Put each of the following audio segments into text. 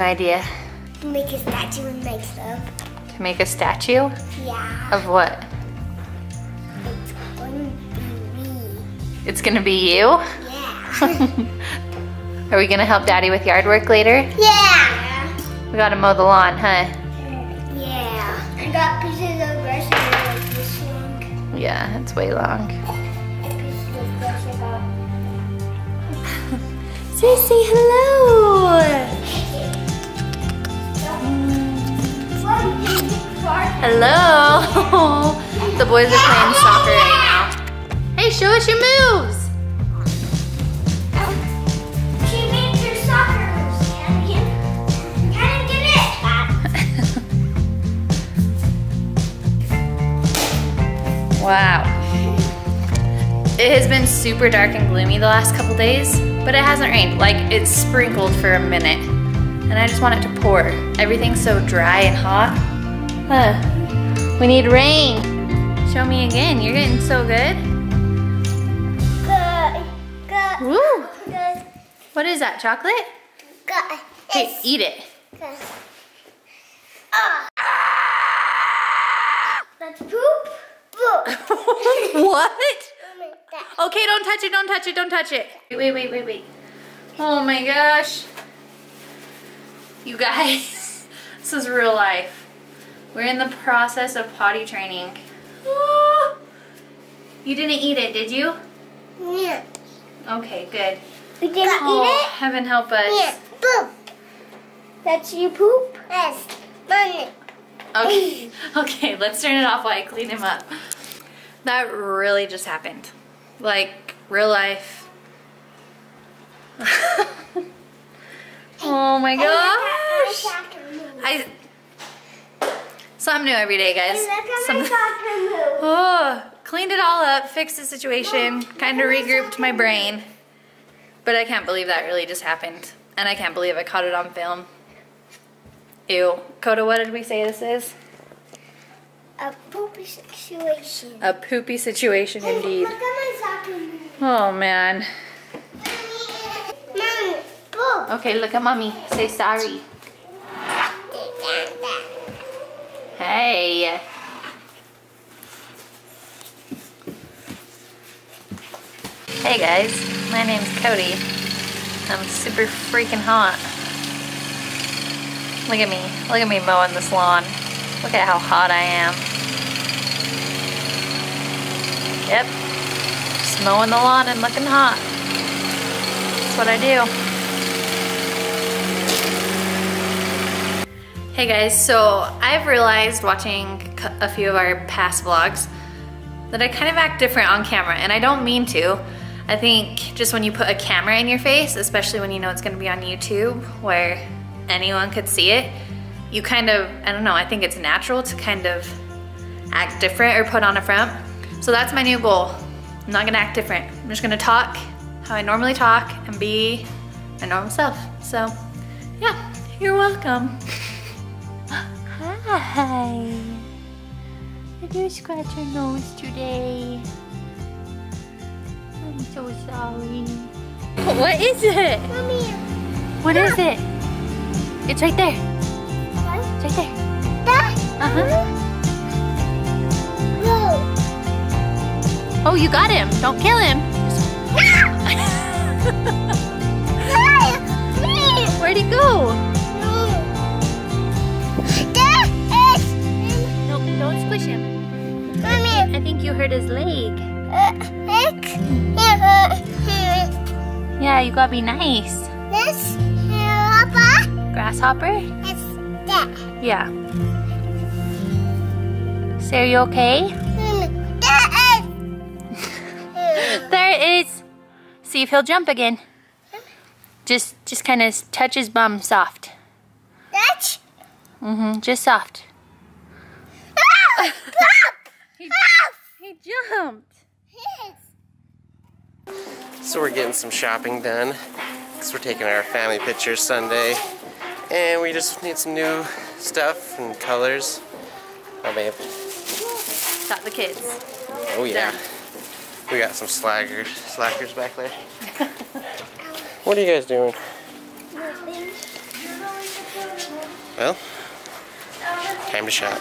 an idea? To make a statue and make some. To make a statue? Yeah. Of what? It's going to be me. It's going to be you? Yeah. Are we going to help Daddy with yard work later? Yeah. We got to mow the lawn, huh? Yeah. I got pieces of brush that are like this long. Yeah, it's way long. Say, say hello. Hello. The boys are playing soccer right now. Hey, show us your moves. She made your soccer moves, Champion. I didn't get it. Wow. It has been super dark and gloomy the last couple days. But it hasn't rained, like it's sprinkled for a minute. And I just want it to pour. Everything's so dry and hot. Huh. We need rain. Show me again, you're getting so good. Good. Woo. Good. What is that, chocolate? Good. Okay, eat it. Good. That's poop. What? Okay, don't touch it, don't touch it, don't touch it. Wait, wait, wait, wait. Oh my gosh. You guys, this is real life. We're in the process of potty training. Oh, you didn't eat it, did you? Yeah. Okay, good. You didn't eat it? Heaven help us. Yeah, poop. That's your poop? Yes. Okay, okay, let's turn it off while I clean him up. That really just happened. Like, real life. Oh my gosh. Something new every day, guys. Oh, cleaned it all up, fixed the situation, kind of regrouped my brain. But I can't believe that really just happened. And I can't believe I caught it on film. Ew. Coda, what did we say this is? A poopy situation. A poopy situation indeed. Look at my soccer move. Oh man. Mommy, poop. Okay, look at mommy. Say sorry. Hey. Hey guys, my name's Cody. I'm super freaking hot. Look at me mowing this lawn. Look at how hot I am. Yep, just mowing the lawn and looking hot. That's what I do. Hey guys, so I've realized watching a few of our past vlogs that I kind of act different on camera, and I don't mean to. I think just when you put a camera in your face, especially when you know it's gonna be on YouTube where anyone could see it, you kind of, I don't know, I think it's natural to kind of act different or put on a front. So that's my new goal. I'm not gonna act different. I'm just gonna talk how I normally talk and be my normal self. So yeah, you're welcome. Hi. Did you scratch your nose today? I'm so sorry. What is it? Mommy. What is it? It's right there. It's right there. That? Uh-huh. Whoa. Oh, you got him. Don't kill him. Where'd he go? There is him. No, don't squish him. Mommy. I think you hurt his leg. Yeah, you gotta be nice. This grasshopper? Grasshopper? It's that. Yeah. So are you okay? There it is. See if he'll jump again. Just kind of touch his bum soft. Touch? Mm-hmm, just soft. He jumped. So we're getting some shopping done because we're taking our family picture Sunday. And we just need some new stuff and colors. Oh, babe. Got the kids. Oh, yeah. Done. We got some slackers back there. What are you guys doing? Nothing. Well, came to shop.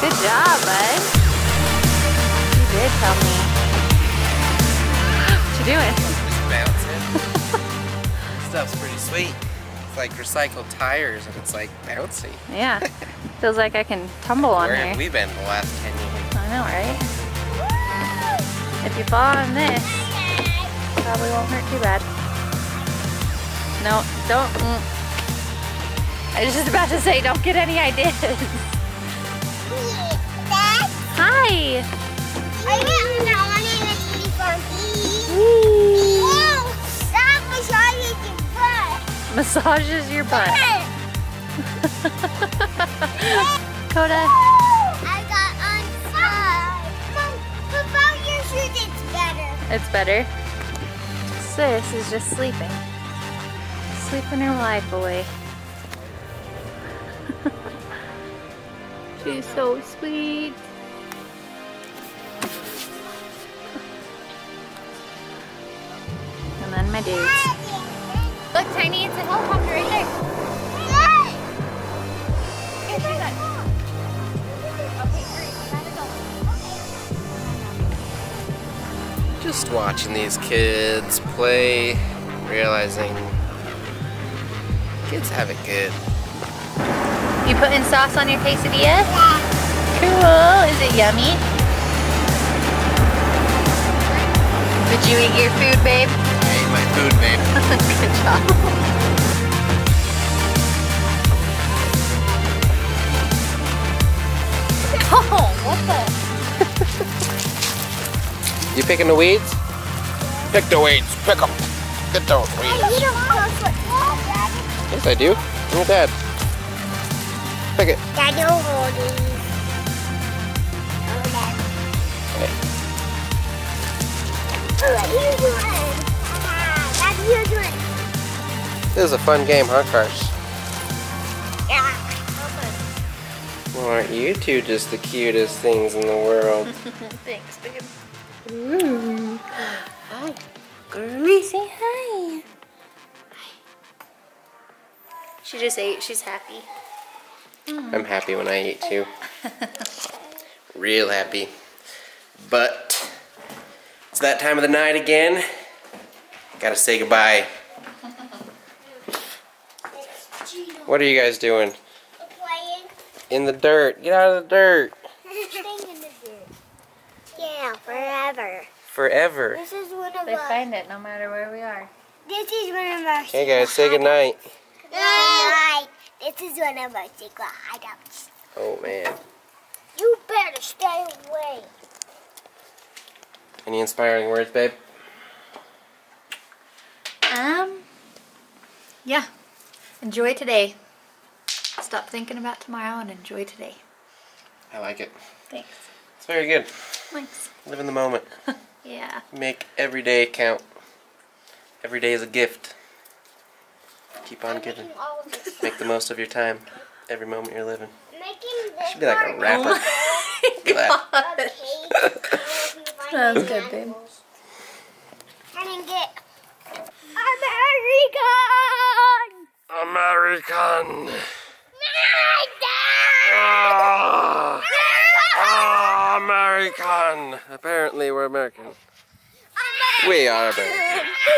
Good job, bud. You did tell me. What you doing? Just bouncing. Stuff's pretty sweet. It's like recycled tires and it's like bouncy. Yeah. Feels like I can tumble on here. Where have we been the last 10 years? I know, right? If you fall on this, it probably won't hurt too bad. No, don't. I was just about to say, don't get any ideas. Hi! I went on it with me funky. Woo! Stop massaging your butt! Massages your butt. Coda! I got on fire. Mom, put out your shoes, it's better. It's better? Sis is just sleeping. Sleeping her life away. She's so sweet. And then my dudes. Look, Tiny, it's a helicopter right there. Here, do that. Okay, great. Okay. Just watching these kids play, realizing kids have it good. You putting sauce on your quesadilla? Yeah. Cool. Is it yummy? Did you eat your food, babe? I ate my food, babe. Good job. Oh, what the? You picking the weeds? Pick the weeds. Pick them. Get those weeds. Yes, I do. I'm your dad. Pick it. Daddy, don't hold it. Okay. What are you doing? Daddy, what are you doing? This is a fun game, huh, Cars? Yeah. Well, aren't you two just the cutest things in the world? Thanks, babe. Ooh. Hi. Girlie, say hi. Hi. She just ate. She's happy. I'm happy when I eat too. Real happy. But it's that time of the night again. Gotta say goodbye. What are you guys doing? Playing. In the dirt. Get out of the dirt. Staying in the dirt. Yeah, forever. Forever. This is one of us. Find it no matter where we are. This is one of us. Hey guys, say goodnight. Goodnight. This is one of our secret hideouts. Oh man. You better stay away. Any inspiring words, babe? Yeah. Enjoy today. Stop thinking about tomorrow and enjoy today. I like it. Thanks. It's very good. Thanks. Live in the moment. Yeah. Make every day count. Every day is a gift. Keep on giving. Make the most of your time. Every moment you're living. Should be like a rapper. That was good, babe. American! American! Apparently we're American. We are American.